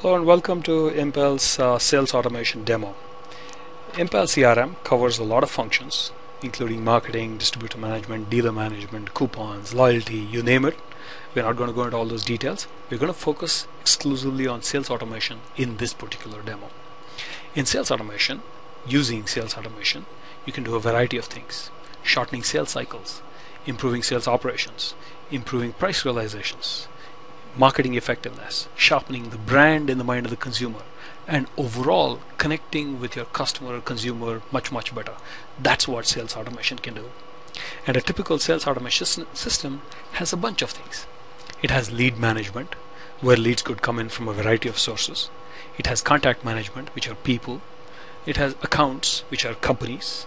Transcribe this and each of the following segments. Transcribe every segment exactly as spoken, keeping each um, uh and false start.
Hello and welcome to Impel's uh, sales automation demo. Impel C R M covers a lot of functions including marketing, distributor management, dealer management, coupons, loyalty, you name it. We're not going to go into all those details. We're going to focus exclusively on sales automation in this particular demo. In sales automation, using sales automation, you can do a variety of things. Shortening sales cycles, improving sales operations, improving price realizations, marketing effectiveness, sharpening the brand in the mind of the consumer, and overall connecting with your customer or consumer much much better. That's what sales automation can do. And a typical sales automation system has a bunch of things. It has lead management, where leads could come in from a variety of sources. It has contact management, which are people. It has accounts, which are companies,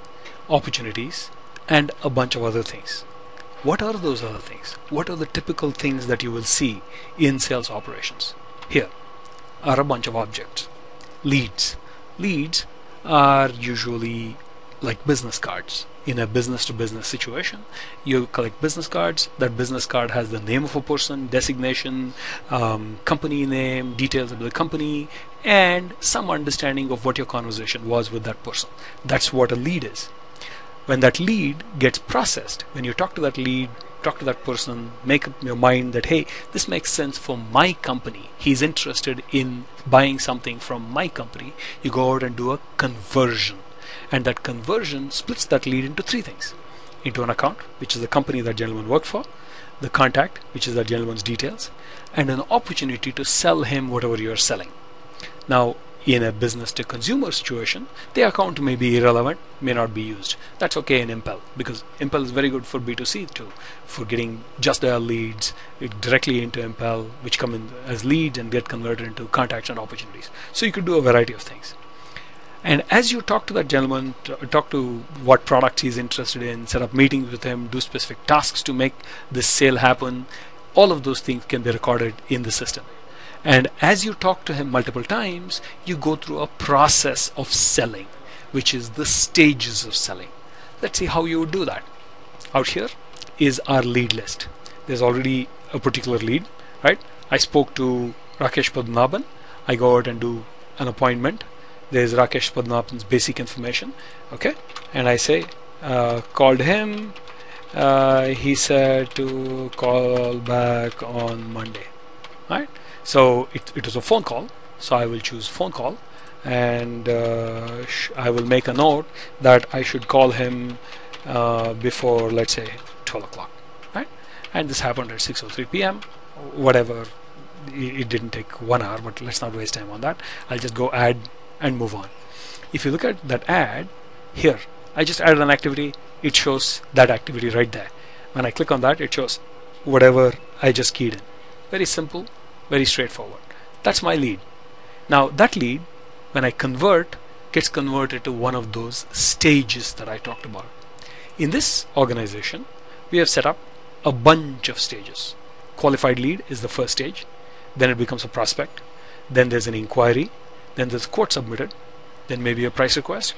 opportunities, and a bunch of other things. What are those other things? What are the typical things that you will see in sales operations? Here are a bunch of objects. Leads. Leads are usually like business cards. In a business-to-business situation, you collect business cards. That business card has the name of a person, designation, um, company name, details of the company, and some understanding of what your conversation was with that person. That's what a lead is. When that lead gets processed, when you talk to that lead, talk to that person, make up your mind that, hey, this makes sense for my company. He's interested in buying something from my company. You go out and do a conversion. And that conversion splits that lead into three things. Into an account, which is the company that gentleman worked for, the contact, which is that gentleman's details, and an opportunity to sell him whatever you're selling. Now, in a business-to-consumer situation, the account may be irrelevant, may not be used. That's okay in Impel, because Impel is very good for B two C too, for getting just dial leads directly into Impel, which come in as leads and get converted into contacts and opportunities. So you could do a variety of things. And as you talk to that gentleman, talk to what products he's interested in, set up meetings with him, do specific tasks to make this sale happen, all of those things can be recorded in the system. And as you talk to him multiple times, you go through a process of selling, which is the stages of selling. Let's see how you would do that. Out here is our lead list. There's already a particular lead, right? I spoke to Rakesh Padmanabhan. I go out and do an appointment. There's Rakesh Padmanabhan's basic information, okay? And I say, uh, called him. Uh, he said to call back on Monday, right? So it, it was a phone call, so I will choose phone call, and uh, sh I will make a note that I should call him uh, before, let's say, twelve o'clock, right? And this happened at six oh three p m Whatever, it, it didn't take one hour, but let's not waste time on that. I'll just go add and move on. If you look at that ad here, I just added an activity. It shows that activity right there. When I click on that, it shows whatever I just keyed in. Very simple. Very straightforward. That's my lead. Now that lead, when I convert, gets converted to one of those stages that I talked about. In this organization, we have set up a bunch of stages. Qualified lead is the first stage. Then it becomes a prospect. Then there's an inquiry. Then there's quote submitted. Then maybe a price request.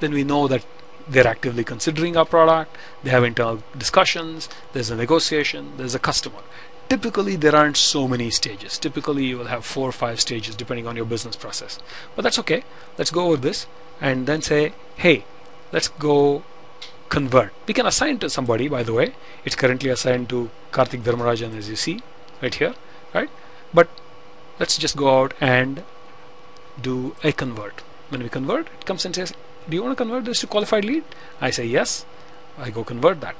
Then we know that they're actively considering our product. They have internal discussions. There's a negotiation. There's a customer. Typically there aren't so many stages. Typically you will have four or five stages depending on your business process. But that's okay. Let's go over this and then say, hey, let's go convert. We can assign to somebody, by the way. It's currently assigned to Karthik Dharmarajan, as you see right here, right? But let's just go out and do a convert. When we convert, it comes and says, do you want to convert this to qualified lead? I say yes. I go convert that.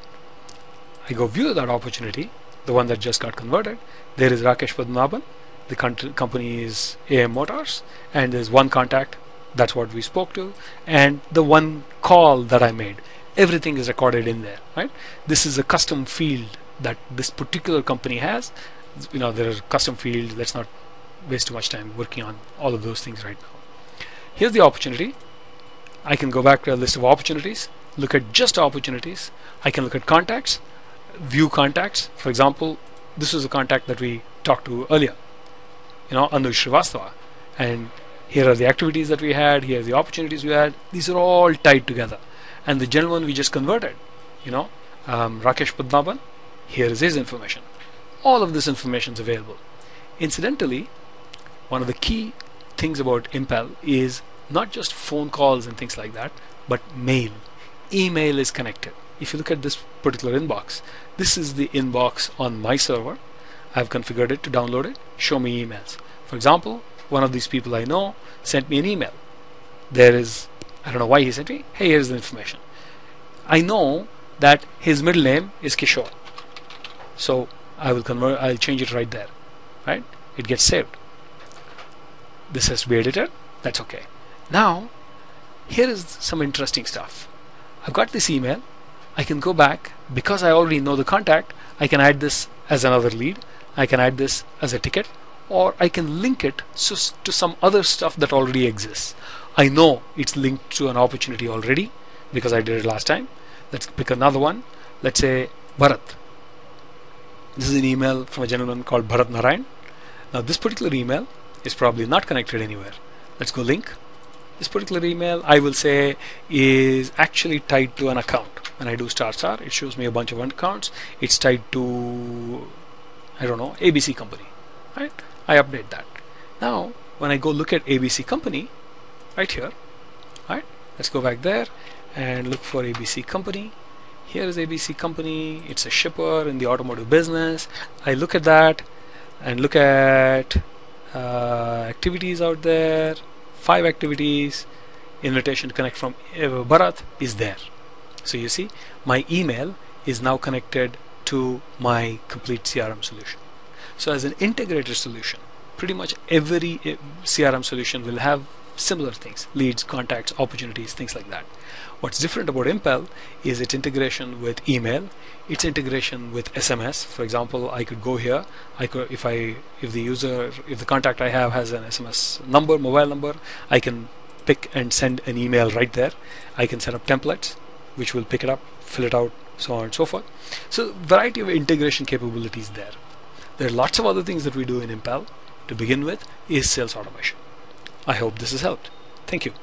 I go view that opportunity, the one that just got converted. There is Rakesh Padmanabhan, the company is A M Motors, and there's one contact, that's what we spoke to, and the one call that I made. Everything is recorded in there, right? This is a custom field that this particular company has. You know, there are custom fields. Let's not waste too much time working on all of those things right now. Here's the opportunity. I can go back to a list of opportunities, look at just opportunities. I can look at contacts, view contacts. For example, this is a contact that we talked to earlier, you know, Anushri Srivastava, and here are the activities that we had, here are the opportunities we had. These are all tied together. And the gentleman we just converted, you know, um, Rakesh Padmanabhan, here is his information. All of this information is available. Incidentally, one of the key things about Impel is not just phone calls and things like that, but mail. Email is connected. If you look at this particular inbox, this is the inbox on my server. I've configured it to download it, show me emails. For example, one of these people I know sent me an email. There is, I don't know why he sent me, hey, here's the information. I know that his middle name is Kishore. So I will convert, I'll change it right there, right? It gets saved. This has to be edited, that's okay. Now, here is some interesting stuff. I've got this email, I can go back, because I already know the contact, I can add this as another lead, I can add this as a ticket, or I can link it to some other stuff that already exists. I know it's linked to an opportunity already, because I did it last time. Let's pick another one. Let's say Bharat. This is an email from a gentleman called Bharat Narayan. Now this particular email is probably not connected anywhere. Let's go link. This particular email, I will say, is actually tied to an account. When I do star star, it shows me a bunch of accounts. It's tied to, I don't know, A B C Company, right? I update that. Now when I go look at A B C Company, right here, right? Let's go back there and look for A B C Company. Here is A B C Company. It's a shipper in the automotive business. I look at that and look at uh, activities out there. Five activities. Invitation to connect from Bharat is there. So you see, my email is now connected to my complete C R M solution. So as an integrated solution, pretty much every C R M solution will have similar things: leads, contacts, opportunities, things like that. What's different about Impel is its integration with email, its integration with S M S. For example, I could go here. I could, if I, if the user, if the contact I have has an S M S number, mobile number, I can pick and send an email right there. I can set up templates, which will pick it up, fill it out, so on and so forth. So, variety of integration capabilities there. There are lots of other things that we do in Impel. To begin with, is sales automation. I hope this has helped. Thank you.